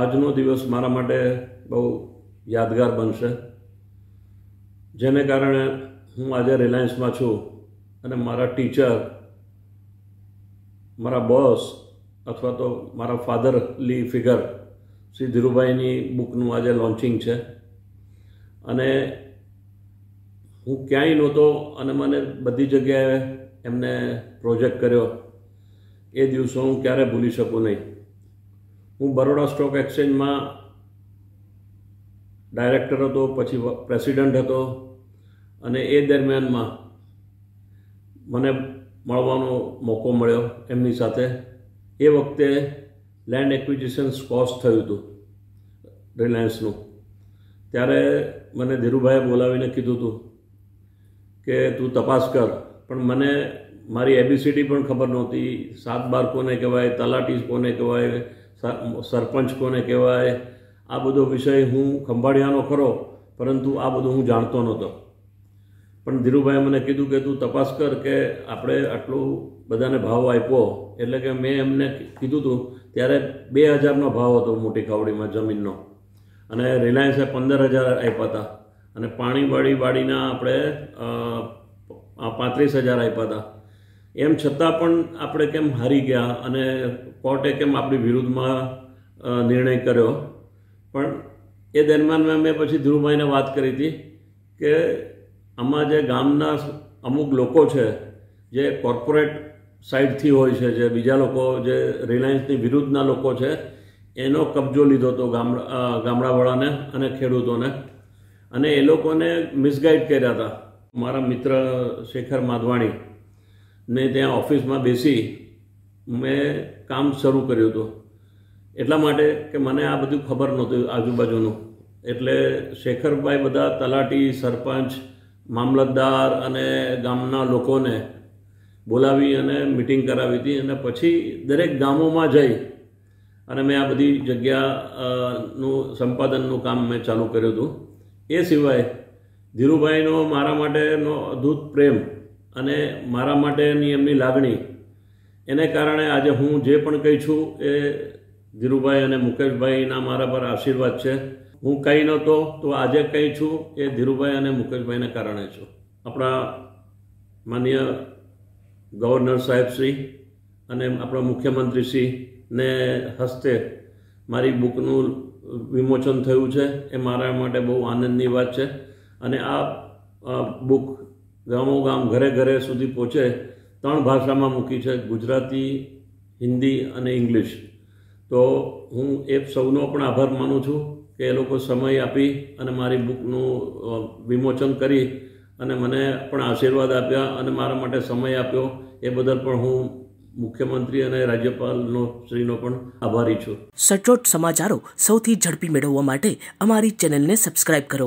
આજનો દિવસ મારા માટે બહુ યાદગાર બનશે જેને કારણે હું આજે રિલાયન્સમાં છું અને મારા ટીચર મારા બોસ અથવા તો મારા ફાધરલી ફિગર શ્રી ધીરુભાઈની બુકનું આજે લોન્ચિંગ છે અને હું ક્યાંય નહોતો અને મને બધી જગ્યાએ એમને પ્રોજેક્ટ કર્યો એ દિવસો હું ક્યારેય ભૂલી શકું નહીં હું બરોડા સ્ટોક એક્સચેન્જમાં ડાયરેક્ટર હતો પછી પ્રેસિડેન્ટ હતો અને એ દરમિયાનમાં મને મળવાનો મોકો મળ્યો એમની સાથે એ વખતે લેન્ડ એક્વિઝિશન્સ કોસ્ટ થયું હતું રિલાયન્સનું ત્યારે મને ધીરુભાઈએ બોલાવીને કીધું હતું કે તું તપાસ કર પણ મને મારી એબીસીડી પણ ખબર નહોતી 7 બાર કોને કહેવાય તલાટી કોને કહેવાય સરપંચ કોને કહેવાય આ બધો વિષય હું ખંભાળિયાનો ખરો પરંતુ આ બધું હું જાણતો નહોતો પણ ધીરુભાઈએ મને કીધું કે તું તપાસ કર કે આપણે આટલું બધાને ભાવ આપ્યો એટલે કે મેં એમને કીધું હતું ત્યારે 2000નો ભાવ હતો મોટી ખાવડીમાં જમીનનો અને રિલાયન્સે 15000 આપ્યા હતા અને પાણીવાળી વાડીના આપણે 35000 આપ્યા હતા એમ છતાં પણ આપણે કેમ હારી ગયા અને કોર્ટે કેમ આપણી વિરુદ્ધમાં નિર્ણય કર્યો પણ એ દરમિયાનમાં મેં પછી ધીરુભાઈને વાત કરી હતી કે આમાં જે ગામના અમુક લોકો છે જે કોર્પોરેટ સાઇડથી હોય છે જે બીજા લોકો જે રિલાયન્સની વિરુદ્ધના લોકો છે એનો કબજો લીધો હતો ગામડાવાળાને અને ખેડૂતોને અને એ લોકોને મિસગાઈડ કર્યા હતા મારા મિત્ર શેખર માધવાણી ને ત્યાં ઓફિસમાં બેસી મેં કામ શરૂ કર્યું હતું એટલા માટે કે મને આ બધું ખબર નહોતું આજુબાજુનું એટલે શેખરભાઈ બધા તલાટી સરપંચ મામલતદાર અને ગામના લોકોને બોલાવી અને મિટિંગ કરાવી હતી અને પછી દરેક ગામોમાં જઈ અને મેં આ બધી જગ્યાનું સંપાદનનું કામ મેં ચાલુ કર્યું હતું એ સિવાય ધીરુભાઈનો મારા માટેનો અદ્ભુત પ્રેમ અને મારા માટેની એમની લાગણી એને કારણે આજે હું જે પણ કહી છું એ ધીરુભાઈ અને મુકેશભાઈના મારા પર આશીર્વાદ છે હું કંઈ નહોતો તો આજે કહી છું એ ધીરુભાઈ અને મુકેશભાઈને કારણે છું આપણા માનનીય ગવર્નર સાહેબશ્રી અને આપણા મુખ્યમંત્રીશ્રીને હસ્તે મારી બુકનું વિમોચન થયું છે એ મારા માટે બહુ આનંદની વાત છે અને આ બુક ગામોગામ ઘરે ઘરે સુધી પહોંચે 3 ભાષામાં મૂકી છે ગુજરાતી હિન્દી અને ઇંગ્લિશ તો હું એ સૌનો પણ આભાર માનું છું કે એ લોકો સમય આપી અને મારી બુકનું વિમોચન કરી અને મને પણ આશીર્વાદ આપ્યા અને મારા માટે સમય આપ્યો એ બદલ પણ હું મુખ્યમંત્રી અને રાજ્યપાલનો શ્રીનો પણ આભારી છું સચોટ સમાચારો સૌથી ઝડપી મેળવવા માટે અમારી ચેનલને સબસ્ક્રાઇબ કરો।